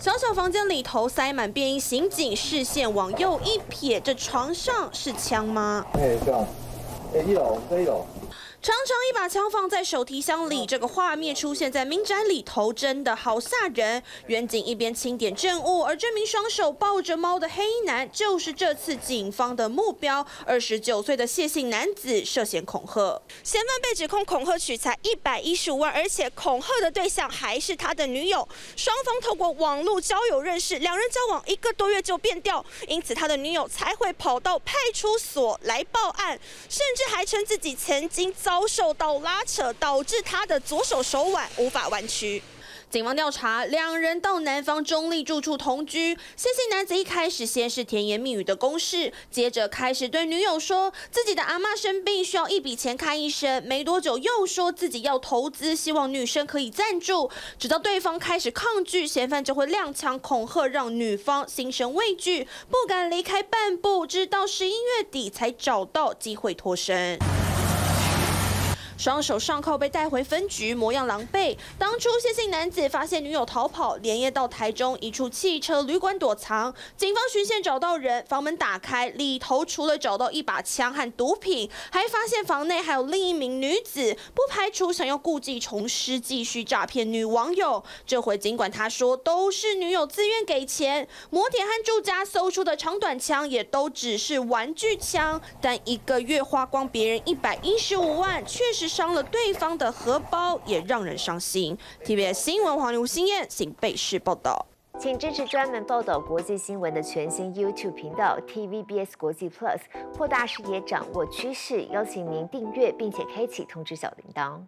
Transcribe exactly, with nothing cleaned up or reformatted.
小小房间里头塞满便衣刑警，视线往右一瞥，这床上是枪吗？哎，这样，哎，一楼，这一楼。 常常一把枪放在手提箱里，这个画面出现在民宅里头，真的好吓人。远景一边清点证物，而这名双手抱着猫的黑衣男就是这次警方的目标。二十九岁的谢姓男子涉嫌恐吓，嫌犯被指控恐吓取财一百一十五万，而且恐吓的对象还是他的女友。双方透过网络交友认识，两人交往一个多月就变调，因此他的女友才会跑到派出所来报案，甚至还称自己曾经遭。 遭受到拉扯，导致他的左手手腕无法弯曲。警方调查，两人到男方中立住处同居。谢姓男子一开始先是甜言蜜语的攻势，接着开始对女友说自己的阿嬷生病，需要一笔钱看医生。没多久又说自己要投资，希望女生可以赞助。直到对方开始抗拒，嫌犯就会踉跄恐吓，让女方心生畏惧，不敢离开半步。直到十一月底才找到机会脱身。 双手上铐被带回分局，模样狼狈。当初谢姓男子发现女友逃跑，连夜到台中一处汽车旅馆躲藏。警方循线找到人，房门打开，里头除了找到一把枪和毒品，还发现房内还有另一名女子，不排除想要故技重施，继续诈骗女网友。这回尽管他说都是女友自愿给钱，摩铁和住家搜出的长短枪也都只是玩具枪，但一个月花光别人一百一十五万，确实。 伤了对方的荷包，也让人伤心。T V B S 新闻黄刘新燕，新北市报道。请支持专门报道国际新闻的全新 YouTube 频道 T V B S 国际 plus， 扩大视野，掌握趋势。邀请您订阅并且开启通知小铃铛。